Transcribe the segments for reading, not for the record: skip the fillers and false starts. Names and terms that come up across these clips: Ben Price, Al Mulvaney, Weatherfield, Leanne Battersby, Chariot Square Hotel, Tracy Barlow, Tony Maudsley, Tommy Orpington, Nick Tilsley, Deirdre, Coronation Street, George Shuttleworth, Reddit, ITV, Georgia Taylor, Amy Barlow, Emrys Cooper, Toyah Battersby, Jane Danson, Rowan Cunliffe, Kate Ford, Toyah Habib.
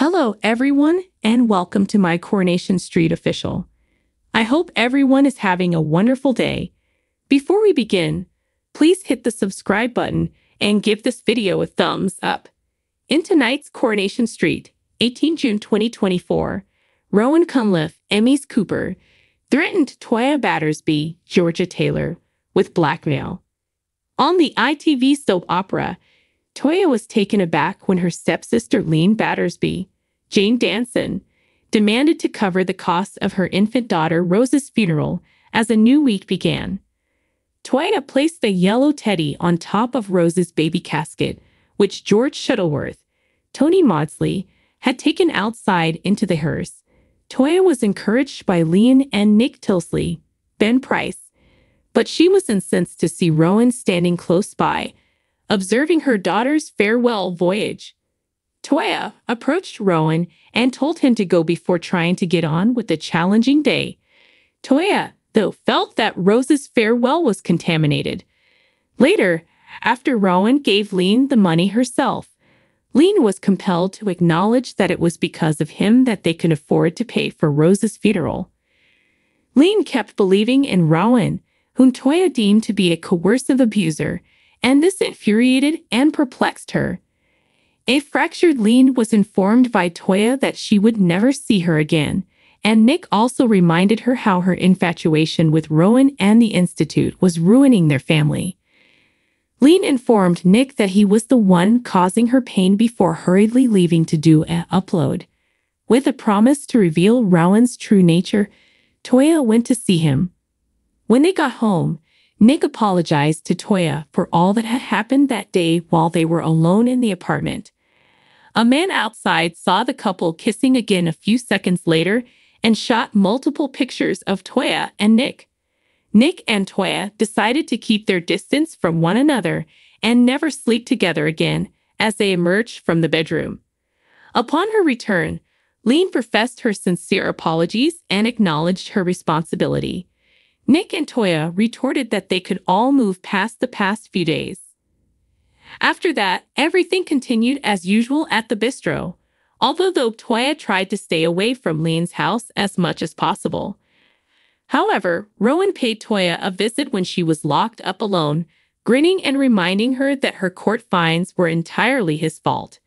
Hello, everyone, and welcome to my Coronation Street official. I hope everyone is having a wonderful day. Before we begin, please hit the subscribe button and give this video a thumbs up. In tonight's Coronation Street, 18 June 2024, Rowan Cunliffe, Emrys Cooper, threatened Toyah Battersby, Georgia Taylor, with blackmail. On the ITV soap opera, Toyah was taken aback when her stepsister Leanne Battersby, Jane Danson, demanded to cover the costs of her infant daughter Rose's funeral as a new week began. Toyah placed the yellow teddy on top of Rose's baby casket, which George Shuttleworth, Tony Maudsley, had taken outside into the hearse. Toyah was encouraged by Leanne and Nick Tilsley, Ben Price, but she was incensed to see Rowan standing close by, observing her daughter's farewell voyage. Toyah approached Rowan and told him to go before trying to get on with the challenging day. Toyah, though, felt that Rose's farewell was contaminated. Later, after Rowan gave Leanne the money herself, Leanne was compelled to acknowledge that it was because of him that they could afford to pay for Rose's funeral. Leanne kept believing in Rowan, whom Toyah deemed to be a coercive abuser, and this infuriated and perplexed her. A fractured Leanne was informed by Toyah that she would never see her again, and Nick also reminded her how her infatuation with Rowan and the Institute was ruining their family. Leanne informed Nick that he was the one causing her pain before hurriedly leaving to do an upload. With a promise to reveal Rowan's true nature, Toyah went to see him. When they got home, Nick apologized to Toyah for all that had happened that day while they were alone in the apartment. A man outside saw the couple kissing again a few seconds later and shot multiple pictures of Toyah and Nick. Nick and Toyah decided to keep their distance from one another and never sleep together again as they emerged from the bedroom. Upon her return, Leanne professed her sincere apologies and acknowledged her responsibility. Nick and Toyah retorted that they could all move past the past few days. After that, everything continued as usual at the bistro, although Toyah tried to stay away from Leanne's house as much as possible. However, Rowan paid Toyah a visit when she was locked up alone, grinning and reminding her that her court fines were entirely his fault.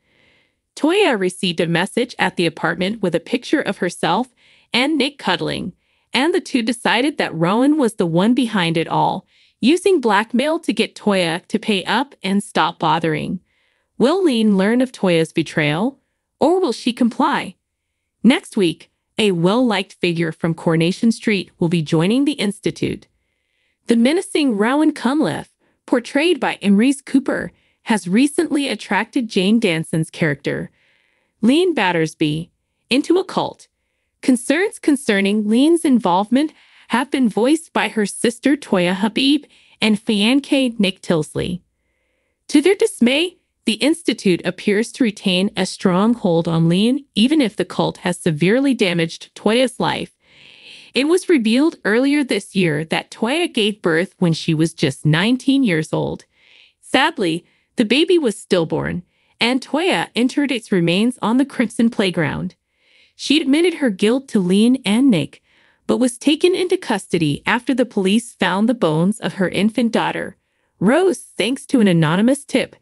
Toyah received a message at the apartment with a picture of herself and Nick cuddling, and the two decided that Rowan was the one behind it all, using blackmail to get Toyah to pay up and stop bothering. Will Leanne learn of Toyah's betrayal, or will she comply? Next week, a well-liked figure from Coronation Street will be joining the Institute. The menacing Rowan Cunliffe, portrayed by Emrys Cooper, has recently attracted Jane Danson's character, Leanne Battersby, into a cult. Concerns concerning Leanne's involvement have been voiced by her sister Toyah Habib and fiancé Nick Tilsley. To their dismay, the Institute appears to retain a strong hold on Leanne, even if the cult has severely damaged Toyah's life. It was revealed earlier this year that Toyah gave birth when she was just 19 years old. Sadly, the baby was stillborn, and Toyah entered its remains on the Crimson Playground. She admitted her guilt to Leanne and Nick, but was taken into custody after the police found the bones of her infant daughter, Rose, thanks to an anonymous tip.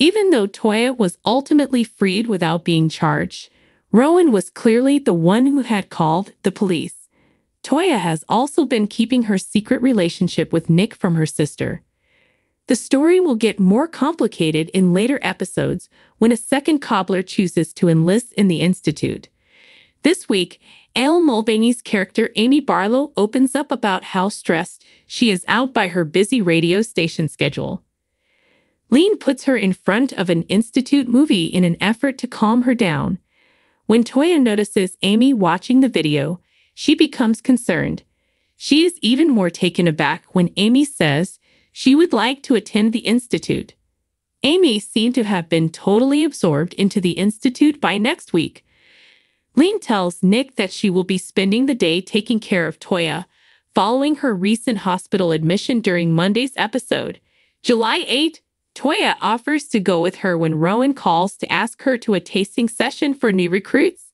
Even though Toyah was ultimately freed without being charged, Rowan was clearly the one who had called the police. Toyah has also been keeping her secret relationship with Nick from her sister. The story will get more complicated in later episodes when a second cobbler chooses to enlist in the Institute. This week, Elle Mulvaney's character Amy Barlow opens up about how stressed she is out by her busy radio station schedule. Leanne puts her in front of an Institute movie in an effort to calm her down. When Toyah notices Amy watching the video, she becomes concerned. She is even more taken aback when Amy says she would like to attend the Institute. Amy seemed to have been totally absorbed into the Institute by next week. Leanne tells Nick that she will be spending the day taking care of Toyah following her recent hospital admission during Monday's episode, July 8, Toyah offers to go with her when Rowan calls to ask her to a tasting session for new recruits.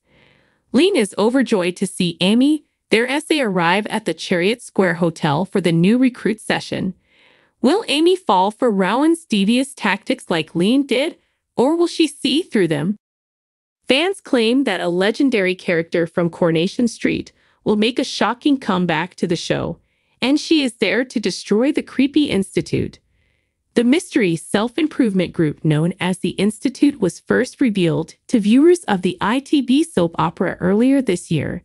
Leanne is overjoyed to see Amy, there as they arrive at the Chariot Square Hotel for the new recruit session. Will Amy fall for Rowan's devious tactics like Leanne did, or will she see through them? Fans claim that a legendary character from Coronation Street will make a shocking comeback to the show, and she is there to destroy the creepy institute. The mystery self-improvement group known as the Institute was first revealed to viewers of the ITV soap opera earlier this year.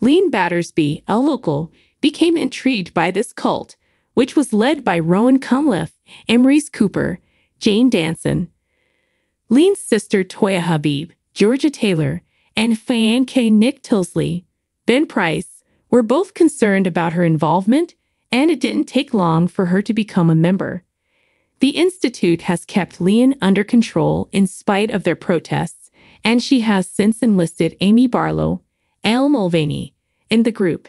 Leanne Battersby, a local, became intrigued by this cult, which was led by Rowan Cunliffe, Emrys Cooper, Jane Danson. Leanne's sister Toyah Habib, Georgia Taylor, and fan K. Nick Tilsley, Ben Price, were both concerned about her involvement, and it didn't take long for her to become a member. The Institute has kept Leanne under control in spite of their protests, and she has since enlisted Amy Barlow, Al Mulvaney, in the group.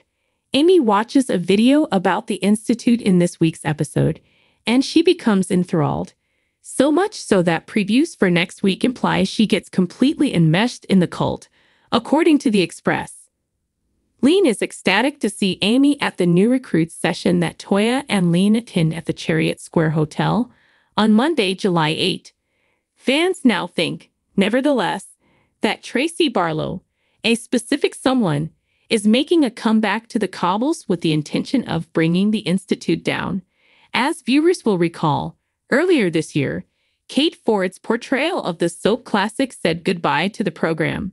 Amy watches a video about the Institute in this week's episode, and she becomes enthralled, so much so that previews for next week imply she gets completely enmeshed in the cult, according to The Express. Leanne is ecstatic to see Amy at the new recruits session that Toyah and Leanne attend at the Chariot Square Hotel on Monday, July 8. Fans now think, nevertheless, that Tracy Barlow, a specific someone, is making a comeback to the cobbles with the intention of bringing the Institute down. As viewers will recall, earlier this year, Kate Ford's portrayal of the soap classic said goodbye to the program.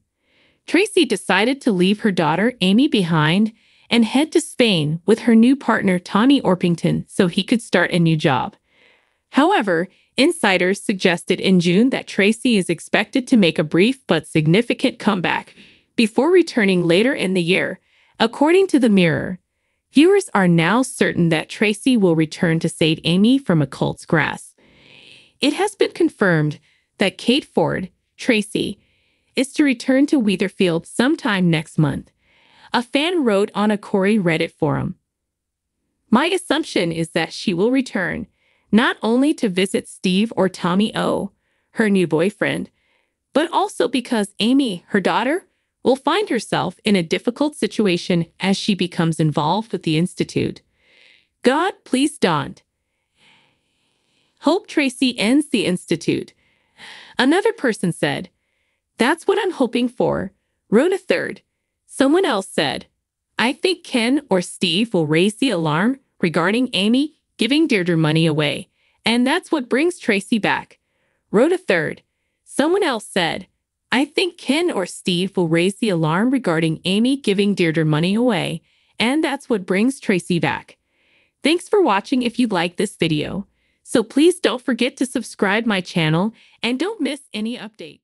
Tracy decided to leave her daughter Amy behind and head to Spain with her new partner Tommy Orpington so he could start a new job. However, insiders suggested in June that Tracy is expected to make a brief but significant comeback before returning later in the year, according to The Mirror. Viewers are now certain that Tracy will return to save Amy from a cult's grasp. It has been confirmed that Kate Ford, Tracy, is to return to Weatherfield sometime next month. A fan wrote on a Corey Reddit forum, "My assumption is that she will return, not only to visit Steve or Tommy O, her new boyfriend, but also because Amy, her daughter, will find herself in a difficult situation as she becomes involved with the Institute. God, please don't. Hope Tracy ends the Institute." Another person said, "That's what I'm hoping for," wrote a third. Someone else said, "I think Ken or Steve will raise the alarm regarding Amy giving Deirdre money away, and that's what brings Tracy back," wrote a third. Someone else said, "I think Ken or Steve will raise the alarm regarding Amy giving Deirdre money away, and that's what brings Tracy back." Thanks for watching. If you like this video, so please don't forget to subscribe my channel and don't miss any update.